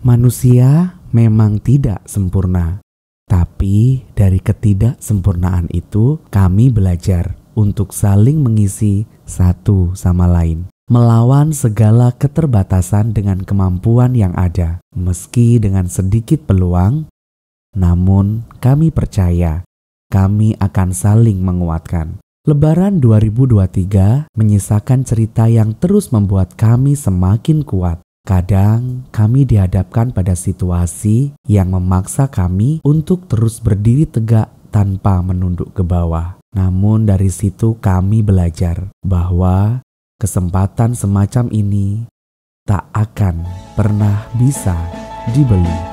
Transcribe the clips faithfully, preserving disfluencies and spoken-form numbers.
Manusia memang tidak sempurna, tapi dari ketidaksempurnaan itu kami belajar untuk saling mengisi satu sama lain, melawan segala keterbatasan dengan kemampuan yang ada, meski dengan sedikit peluang, namun kami percaya kami akan saling menguatkan. Lebaran dua ribu dua puluh tiga menyisakan cerita yang terus membuat kami semakin kuat. Kadang kami dihadapkan pada situasi yang memaksa kami untuk terus berdiri tegak tanpa menunduk ke bawah. Namun dari situ kami belajar bahwa kesempatan semacam ini tak akan pernah bisa dibeli.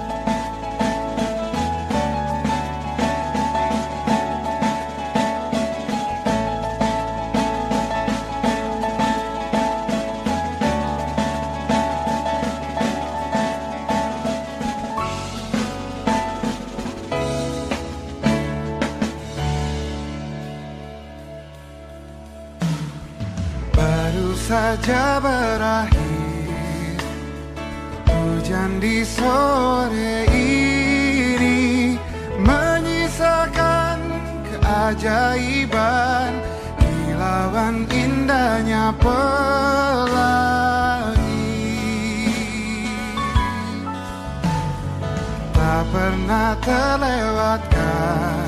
Saja berakhir hujan di sore ini, menyisakan keajaiban kilauan indahnya pelangi. Tak pernah terlewatkan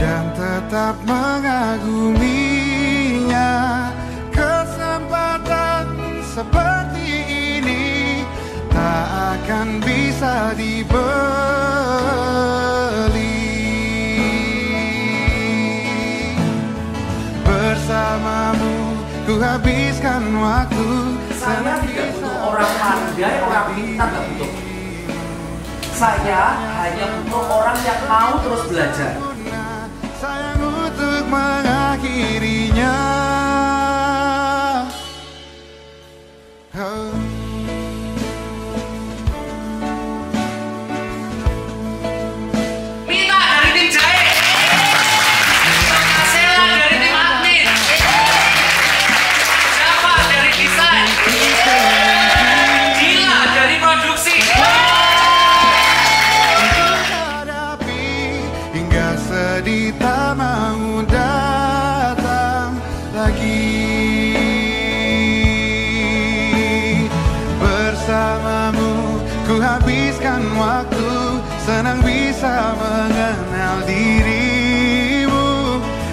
dan tetap mengaguminya. Seperti ini tak akan bisa dibeli. Bersamamu ku habiskan waktu. Saya tidak butuh orang pandai, orang pintar tidak butuh. Saya hanya butuh orang yang mau terus belajar. Sayang untuk mengakhirinya. Senang bisa mengenal dirimu,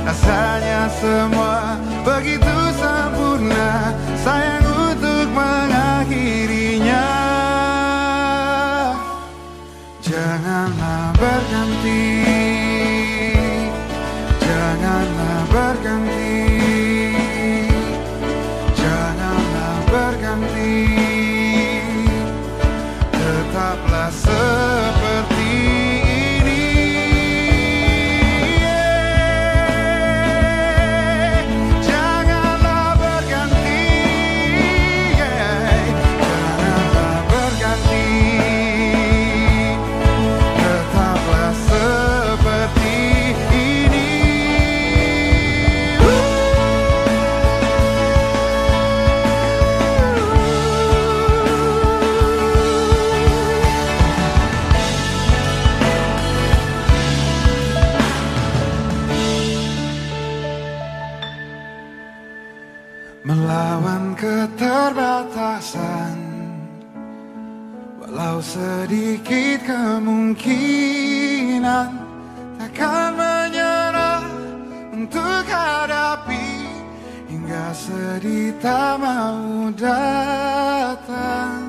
rasanya semua begitu sempurna. Sayang untuk mengakhirinya. Janganlah berganti, janganlah berganti, janganlah berganti. Tetaplah seperti melawan keterbatasan, walau sedikit kemungkinan, takkan menyerah untuk hadapi hingga sedih tak mau datang.